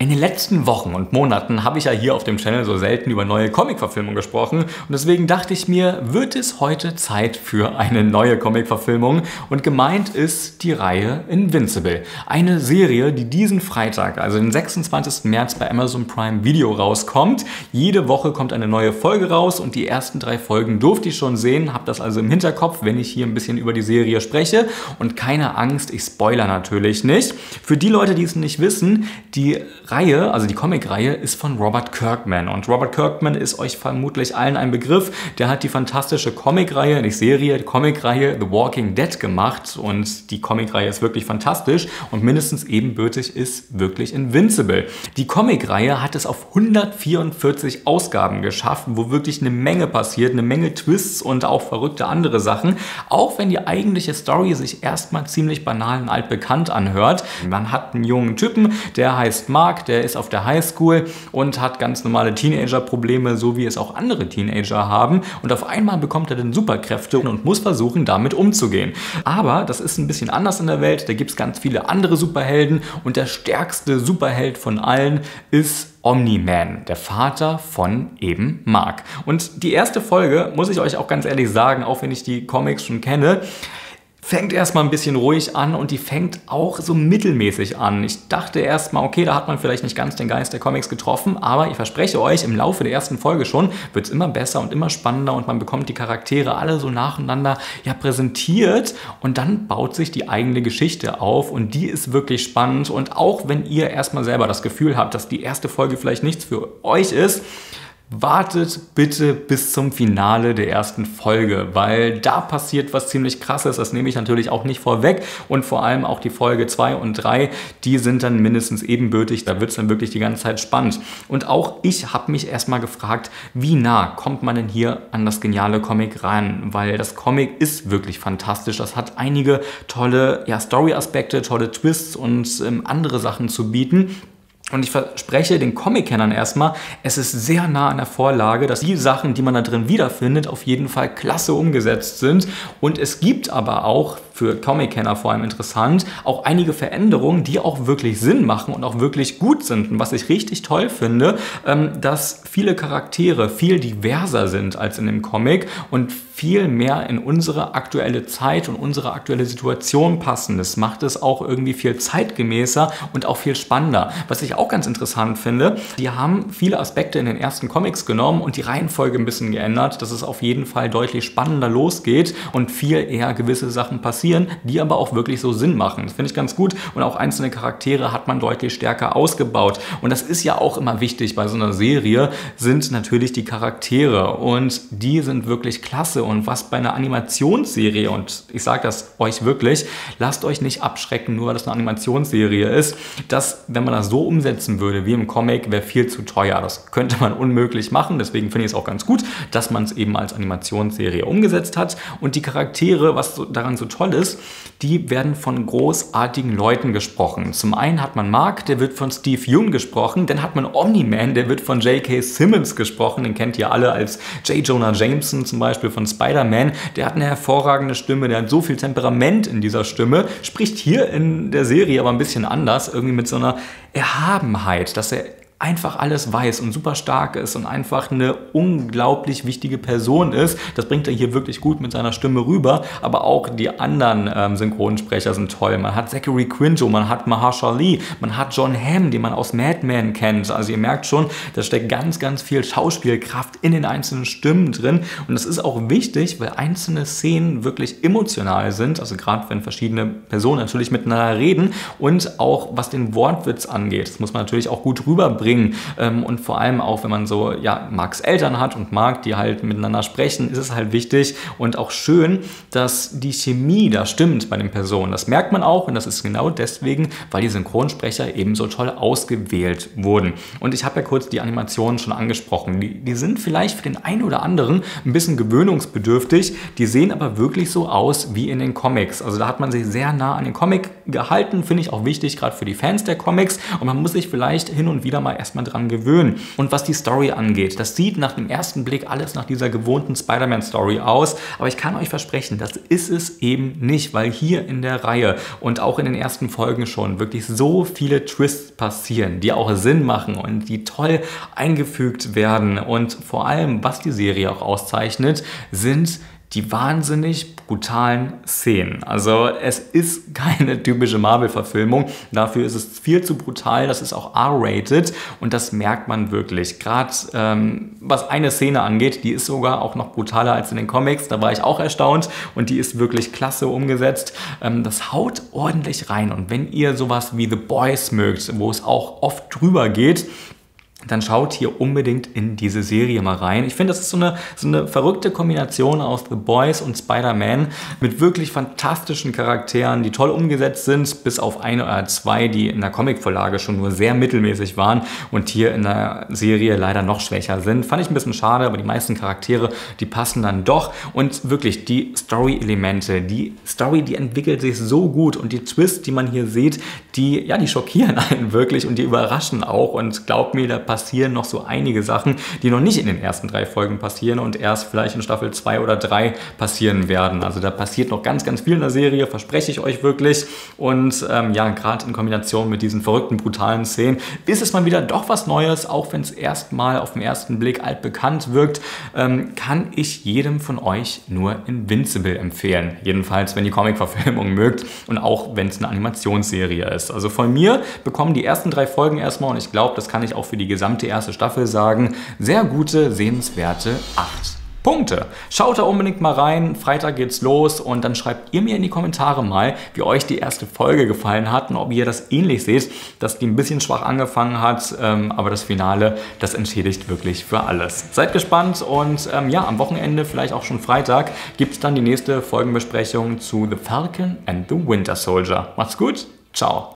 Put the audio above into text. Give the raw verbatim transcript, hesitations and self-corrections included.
In den letzten Wochen und Monaten habe ich ja hier auf dem Channel so selten über neue Comic-Verfilmungen gesprochen und deswegen dachte ich mir, wird es heute Zeit für eine neue Comic-Verfilmung, und gemeint ist die Reihe Invincible. Eine Serie, die diesen Freitag, also den sechsundzwanzigsten März bei Amazon Prime Video rauskommt. Jede Woche kommt eine neue Folge raus und die ersten drei Folgen durfte ich schon sehen, habe das also im Hinterkopf, wenn ich hier ein bisschen über die Serie spreche, und keine Angst, ich spoilere natürlich nicht. Für die Leute, die es nicht wissen, die Reihe, also die Comic-Reihe, ist von Robert Kirkman, und Robert Kirkman ist euch vermutlich allen ein Begriff. Der hat die fantastische Comic-Reihe, nicht Serie, Comic-Reihe The Walking Dead gemacht, und die Comic-Reihe ist wirklich fantastisch und mindestens ebenbürtig ist wirklich Invincible. Die Comic-Reihe hat es auf hundertvierundvierzig Ausgaben geschafft, wo wirklich eine Menge passiert, eine Menge Twists und auch verrückte andere Sachen, auch wenn die eigentliche Story sich erstmal ziemlich banal und altbekannt anhört. Man hat einen jungen Typen, der heißt Mark, der ist auf der Highschool und hat ganz normale Teenager-Probleme, so wie es auch andere Teenager haben. Und auf einmal bekommt er dann Superkräfte und muss versuchen, damit umzugehen. Aber das ist ein bisschen anders in der Welt. Da gibt es ganz viele andere Superhelden, und der stärkste Superheld von allen ist Omni-Man, der Vater von eben Mark. Und die erste Folge, muss ich euch auch ganz ehrlich sagen, auch wenn ich die Comics schon kenne, fängt erstmal ein bisschen ruhig an, und die fängt auch so mittelmäßig an. Ich dachte erstmal, okay, da hat man vielleicht nicht ganz den Geist der Comics getroffen, aber ich verspreche euch, im Laufe der ersten Folge schon wird es immer besser und immer spannender, und man bekommt die Charaktere alle so nacheinander ja präsentiert, und dann baut sich die eigene Geschichte auf, und die ist wirklich spannend. Und auch wenn ihr erstmal selber das Gefühl habt, dass die erste Folge vielleicht nichts für euch ist, wartet bitte bis zum Finale der ersten Folge, weil da passiert was ziemlich Krasses. Das nehme ich natürlich auch nicht vorweg, und vor allem auch die Folge zwei und drei, die sind dann mindestens ebenbürtig, da wird es dann wirklich die ganze Zeit spannend. Und auch ich habe mich erstmal gefragt, wie nah kommt man denn hier an das geniale Comic ran, weil das Comic ist wirklich fantastisch. Das hat einige tolle ja, Story-Aspekte, tolle Twists und ähm, andere Sachen zu bieten. Und ich verspreche den Comic-Kennern erstmal, es ist sehr nah an der Vorlage, dass die Sachen, die man da drin wiederfindet, auf jeden Fall klasse umgesetzt sind. Und es gibt aber auch, für Comic-Kenner vor allem interessant, auch einige Veränderungen, die auch wirklich Sinn machen und auch wirklich gut sind. Und was ich richtig toll finde, dass viele Charaktere viel diverser sind als in dem Comic und viel mehr in unsere aktuelle Zeit und unsere aktuelle Situation passen. Das macht es auch irgendwie viel zeitgemäßer und auch viel spannender. Was ich auch ganz interessant finde, die haben viele Aspekte in den ersten Comics genommen und die Reihenfolge ein bisschen geändert, dass es auf jeden Fall deutlich spannender losgeht und viel eher gewisse Sachen passieren, die aber auch wirklich so Sinn machen. Das finde ich ganz gut, und auch einzelne Charaktere hat man deutlich stärker ausgebaut, und das ist ja auch immer wichtig bei so einer Serie, sind natürlich die Charaktere, und die sind wirklich klasse. Und was bei einer Animationsserie, und ich sage das euch wirklich, lasst euch nicht abschrecken, nur weil das eine Animationsserie ist, dass, wenn man das so umsetzt, setzen würde wie im Comic, wäre viel zu teuer. Das könnte man unmöglich machen. Deswegen finde ich es auch ganz gut, dass man es eben als Animationsserie umgesetzt hat. Und die Charaktere, was so, daran so toll ist, die werden von großartigen Leuten gesprochen. Zum einen hat man Mark, der wird von Steve Jung gesprochen. Dann hat man Omni-Man, der wird von J K Simmons gesprochen. Den kennt ihr alle als J. Jonah Jameson zum Beispiel von Spider-Man. Der hat eine hervorragende Stimme, der hat so viel Temperament in dieser Stimme. Spricht hier in der Serie aber ein bisschen anders, irgendwie mit so einer erhabenen Erhabenheit, dass er einfach alles weiß und super stark ist und einfach eine unglaublich wichtige Person ist. Das bringt er hier wirklich gut mit seiner Stimme rüber, aber auch die anderen ähm, Synchronsprecher sind toll. Man hat Zachary Quinto, man hat Mahershala Ali, man hat John Hamm, den man aus Mad Men kennt. Also ihr merkt schon, da steckt ganz, ganz viel Schauspielkraft in den einzelnen Stimmen drin, und das ist auch wichtig, weil einzelne Szenen wirklich emotional sind, also gerade wenn verschiedene Personen natürlich miteinander reden, und auch was den Wortwitz angeht, das muss man natürlich auch gut rüberbringen. Und vor allem auch, wenn man so, ja, Marks Eltern hat und Mark, die halt miteinander sprechen, ist es halt wichtig und auch schön, dass die Chemie da stimmt bei den Personen. Das merkt man auch, und das ist genau deswegen, weil die Synchronsprecher eben so toll ausgewählt wurden. Und ich habe ja kurz die Animationen schon angesprochen. Die, die sind vielleicht für den einen oder anderen ein bisschen gewöhnungsbedürftig, die sehen aber wirklich so aus wie in den Comics. Also da hat man sich sehr nah an den Comic gehalten, finde ich auch wichtig, gerade für die Fans der Comics, und man muss sich vielleicht hin und wieder mal erstmal dran gewöhnen. Und was die Story angeht, das sieht nach dem ersten Blick alles nach dieser gewohnten Spider-Man-Story aus, aber ich kann euch versprechen, das ist es eben nicht, weil hier in der Reihe und auch in den ersten Folgen schon wirklich so viele Twists passieren, die auch Sinn machen und die toll eingefügt werden. Und vor allem, was die Serie auch auszeichnet, sind die wahnsinnig brutalen Szenen. Also es ist keine typische Marvel-Verfilmung, dafür ist es viel zu brutal, das ist auch R-rated und das merkt man wirklich. Gerade ähm, was eine Szene angeht, die ist sogar auch noch brutaler als in den Comics, da war ich auch erstaunt und die ist wirklich klasse umgesetzt. Ähm, das haut ordentlich rein und wenn ihr sowas wie The Boys mögt, wo es auch oft drüber geht, dann schaut hier unbedingt in diese Serie mal rein. Ich finde, das ist so eine, so eine verrückte Kombination aus The Boys und Spider-Man mit wirklich fantastischen Charakteren, die toll umgesetzt sind, bis auf eine oder zwei, die in der Comicvorlage schon nur sehr mittelmäßig waren und hier in der Serie leider noch schwächer sind. Fand ich ein bisschen schade, aber die meisten Charaktere, die passen dann doch. Und wirklich, die Story-Elemente, die Story, die entwickelt sich so gut und die Twists, die man hier sieht, die, ja, die schockieren einen wirklich und die überraschen auch und glaubt mir, da passieren noch so einige Sachen, die noch nicht in den ersten drei Folgen passieren und erst vielleicht in Staffel zwei oder drei passieren werden. Also da passiert noch ganz, ganz viel in der Serie, verspreche ich euch wirklich. Und ähm, ja, gerade in Kombination mit diesen verrückten, brutalen Szenen ist es mal wieder doch was Neues, auch wenn es erstmal auf den ersten Blick altbekannt wirkt, ähm, kann ich jedem von euch nur Invincible empfehlen. Jedenfalls, wenn ihr Comic-Verfilmung mögt und auch wenn es eine Animationsserie ist. Also von mir bekommen die ersten drei Folgen erstmal, und ich glaube, das kann ich auch für die gesamte erste Staffel sagen, sehr gute, sehenswerte acht Punkte. Schaut da unbedingt mal rein, Freitag geht's los und dann schreibt ihr mir in die Kommentare mal, wie euch die erste Folge gefallen hat und ob ihr das ähnlich seht, dass die ein bisschen schwach angefangen hat, ähm, aber das Finale, das entschädigt wirklich für alles. Seid gespannt und ähm, ja, am Wochenende, vielleicht auch schon Freitag, gibt's dann die nächste Folgenbesprechung zu The Falcon and the Winter Soldier. Macht's gut, ciao!